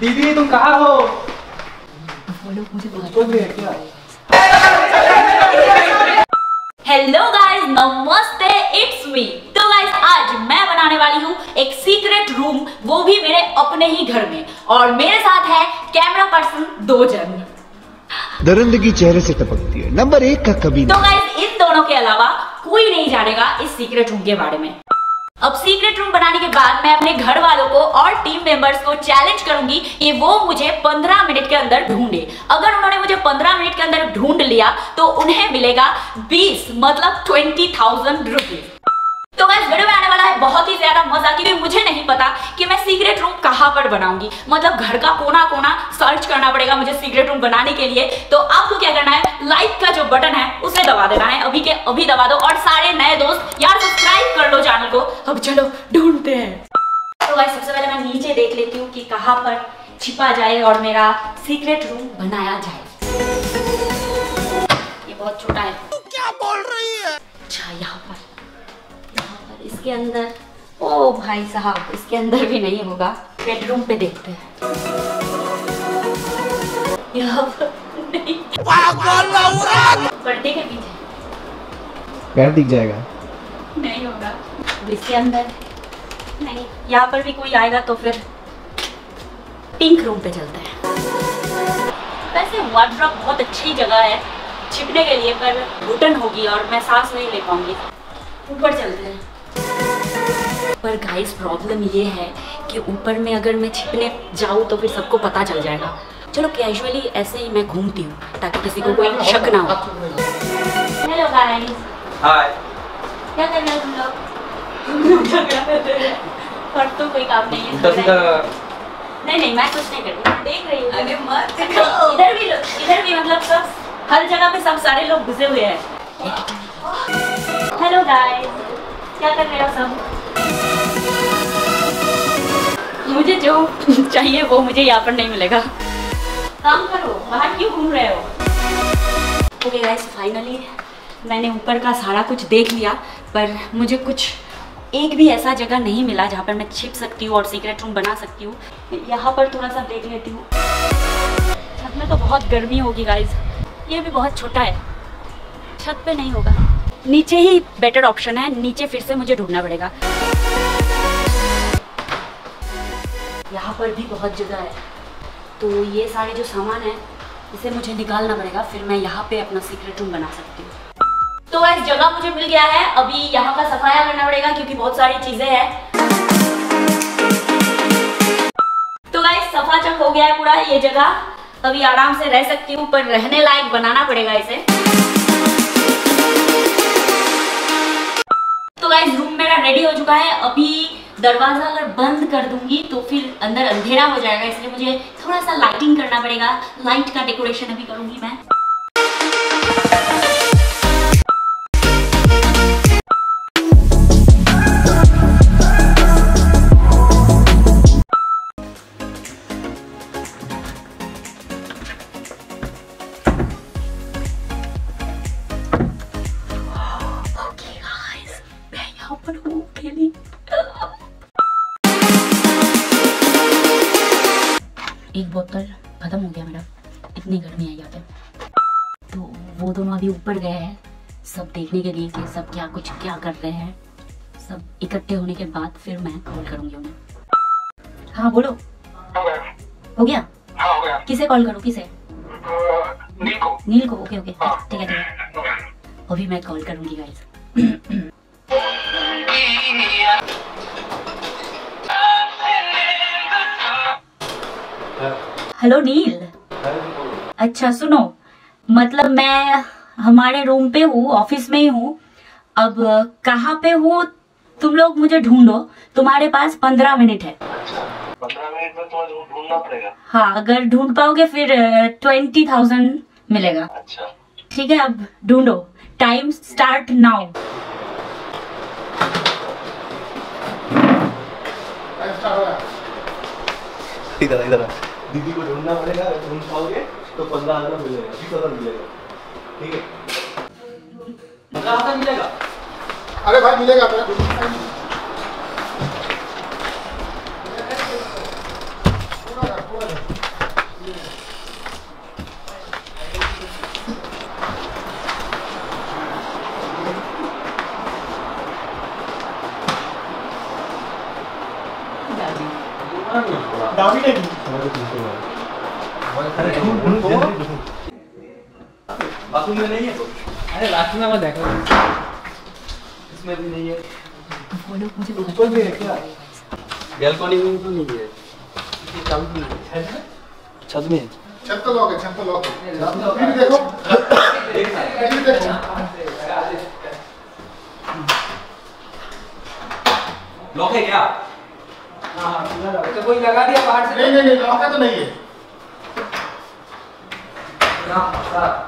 दीदी तुम कहाँ हो? हेलो गाइस, नमस्ते, इट्स मी। तो गाइस आज मैं बनाने वाली हूँ एक सीक्रेट रूम, वो भी मेरे अपने ही घर में, और मेरे साथ है कैमरा पर्सन दो जन। दरिंदगी चेहरे से टपकती है, नंबर एक का कभी नहीं। तो गाइस इन दोनों के अलावा कोई नहीं जानेगा इस सीक्रेट रूम के बारे में। अब सीक्रेट रूम बनाने के बाद मैं अपने घर वालों को और टीम मेंबर्स को चैलेंज करूंगी कि वो मुझे 15 मिनट के अंदर ढूंढे। अगर उन्होंने मुझे 15 मिनट के अंदर ढूंढ लिया तो उन्हें मिलेगा 20 मतलब 20,000 रुपीज। तो गाइस वीडियो में आने वाला है बहुत ही ज्यादा मजा, क्योंकि मुझे नहीं पता कि मैं सीक्रेट रूम कहाँ पर बनाऊंगी। मतलब घर का कोना कोना सर्च करना पड़ेगा मुझे सीक्रेट रूम बनाने के लिए। तो आपको क्या करना है, लाइक का जो बटन है उसे दबा देना है, अभी के अभी दबा दो। और सारे नए दोस्त यार सब्सक्राइब कर लो चैनल को। अब चलो ढूंढते हैं। तो गाइस सबसे पहले मैं नीचे देख लेती हूँ कि कहाँ पर छिपा जाए और मेरा सीक्रेट रूम बनाया जाए। ये बहुत छोटा है। क्या बोल रही है? अच्छा यहाँ पर, इसके अंदर, ओ भाई साहब, इसके अंदर भी नहीं होगा। बेडरूम पे देखते हैं। यहाँ पर नहीं। पर्दे के पीछे पैर दिख जाएगा, नहीं होगा। इसके अंदर नहीं, यहाँ पर भी कोई आएगा तो फिर पिंक रूम पे चलते हैं। वैसे वार्डरोब बहुत अच्छी जगह है छिपने के लिए, पर घुटन होगी और मैं सांस नहीं ले पाऊंगी। ऊपर चलते हैं। पर गाइस प्रॉब्लम ये है कि ऊपर में अगर मैं छिपने जाऊँ तो फिर सबको पता चल जाएगा। चलो कैजुअली ऐसे ही मैं घूमती हूँ ताकि किसी को कोई शक ना हो। Hello guys, hi. क्या कर रहे हो तुम लोग? झगड़ा कर रहे हैं पर तो कोई काम नहीं है। नहीं, मैं कुछ नहीं कर रही, देख रही हूँ। अरे मत, इधर भी मतलब सब हर जगह पे सब सारे लोग घुसे हुए हैं। हेलो गाइस, क्या कर रहे हो सब? मुझे जो चाहिए वो मुझे यहाँ पर नहीं मिलेगा। काम करो, बाहर क्यों घूम रहे हो? ओके गाइस, फाइनली मैंने ऊपर का सारा कुछ देख लिया, पर मुझे कुछ एक भी ऐसा जगह नहीं मिला जहाँ पर मैं छिप सकती हूँ और सीक्रेट रूम बना सकती हूँ। यहाँ पर थोड़ा सा देख लेती हूँ। छत में तो बहुत गर्मी होगी गाइस। ये भी बहुत छोटा है, छत पे नहीं होगा। नीचे ही बेटर ऑप्शन है, नीचे फिर से मुझे ढूंढना पड़ेगा। यहाँ पर भी बहुत जगह है, तो ये सारे जो सामान है इसे मुझे निकालना पड़ेगा, फिर मैं यहाँ पे अपना सीक्रेट रूम बना सकती हूँ। तो इस जगह मुझे मिल गया है, अभी यहाँ का सफाया करना पड़ेगा क्योंकि बहुत सारी चीजें हैं। तो गाइस सफा चक हो गया है पूरा ये जगह, अभी आराम से रह सकती हूँ, पर रहने लायक बनाना पड़ेगा इसे। तो गाइस रूम मेरा रेडी हो चुका है। अभी दरवाज़ा अगर बंद कर दूंगी तो फिर अंदर अंधेरा हो जाएगा, इसलिए मुझे थोड़ा सा लाइटिंग करना पड़ेगा। लाइट का डेकोरेशन अभी करूंगी मैं। ओके गाइस, मैं यहाँ पर हूँ अकेली। एक बोतल खत्म हो गया मेरा, इतनी गर्मी है यहाँ पे। तो वो दोनों अभी ऊपर गए हैं सब देखने के लिए कि सब क्या कर रहे हैं। सब इकट्ठे होने के बाद फिर मैं कॉल करूंगी उन्हें। हाँ बोलो, हो गया? हाँ हो गया। किसे कॉल करूँ? किसे? नील को। ओके हाँ। ठीक है, अभी मैं कॉल करूंगी गाइस। हेलो नील। अच्छा सुनो, मतलब मैं हमारे रूम पे हूँ, ऑफिस में ही हूँ। अब कहाँ पे हूँ तुम लोग मुझे ढूंढो। तुम्हारे पास 15 मिनट है। 15 मिनट में तुम्हें ढूंढना पड़ेगा। हाँ, अगर ढूंढ पाओगे फिर 20,000 मिलेगा। अच्छा ठीक है, अब ढूंढो। Time start now. इधर दीदी को ढूंढना पड़ेगा, ढूंढ पाओगे तो 15,000 मिलेगा, 20,000 मिलेगा। ठीक है, 15,000 मिलेगा। अरे भाई मिलेगा। में नहीं है। अरे लास्ट में मत देखो, इसमें भी नहीं है, ऊपर भी है क्या? बालकनी में तो नहीं है, चालू भी है, छत में, छत तो लॉक है, छत तो लॉक है। फिर देखो, फिर देखो, लॉक है क्या? हाँ, तो कोई लगा दिया बाहर से? नहीं नहीं नहीं, लॉक है तो नहीं है। क्या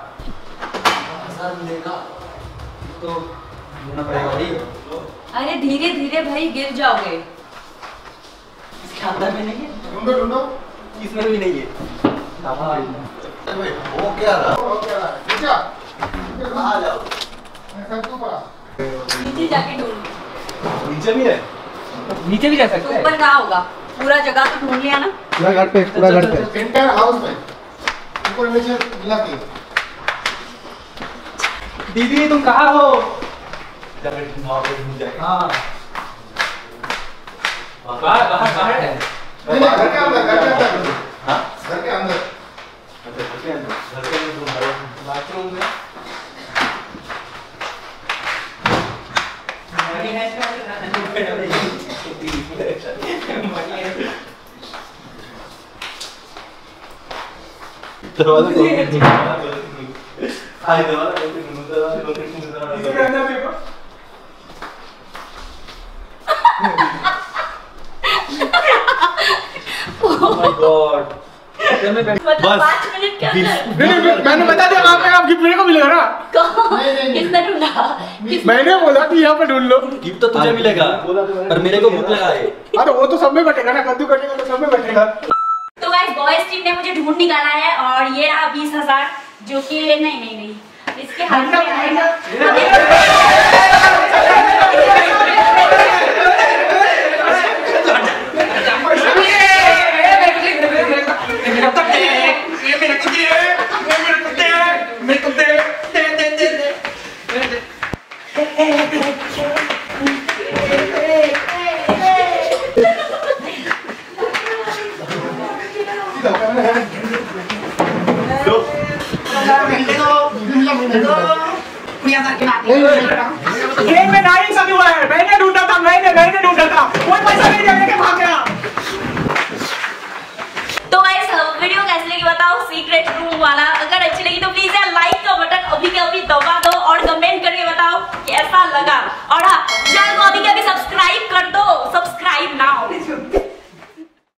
तो अरे धीरे धीरे भाई गिर जाओगे। इसके अंदर में नहीं है, ढूंढो ढूंढो, इसमें भी नहीं है। वो क्या रहा? वो क्या रहा? क्या? आ जाओ। नीचे जाके ढूंढो। नीचे भी है? नीचे भी जा सकते हैं। ऊपर कहाँ होगा? पूरा जगह तो ढूंढ लिया ना? पूरा घर पे, पूरा घर पे। एंटायर हाउस में। ऊपर नीचे मिला के। दीदी तुम कहाँ हो? हाँ। बाहर बाहर बाहर है। घर के अंदर, घर के अंदर। हाँ? घर के अंदर। अच्छा घर के अंदर। घर के अंदर तुम हो? बाथरूम में। मनी है इसमें? मनी है। दरवाजा खोल। हाय दरवाजा। मैंने बता दिया वहाँ पे आपकी गिफ्ट को मिलेगा ना? किसने ढूंढा? मैंने बोला कि यहाँ पे ढूंढ लो। गिफ्ट तो तुझे मिलेगा पर मेरे को भूख लगा है। अरे वो तो सब में बैठेगा ना, कद्दू कटेगा तो सब में बैठेगा। तो गाइस बॉयज टीम ने मुझे ढूंढ निकाला है और ये रहा 20,000 जो की नहीं नहीं नहीं इसके हाथ में आएगा। और कमेंट करके बताओ कैसा लगा। और हाँ, जय गोदी के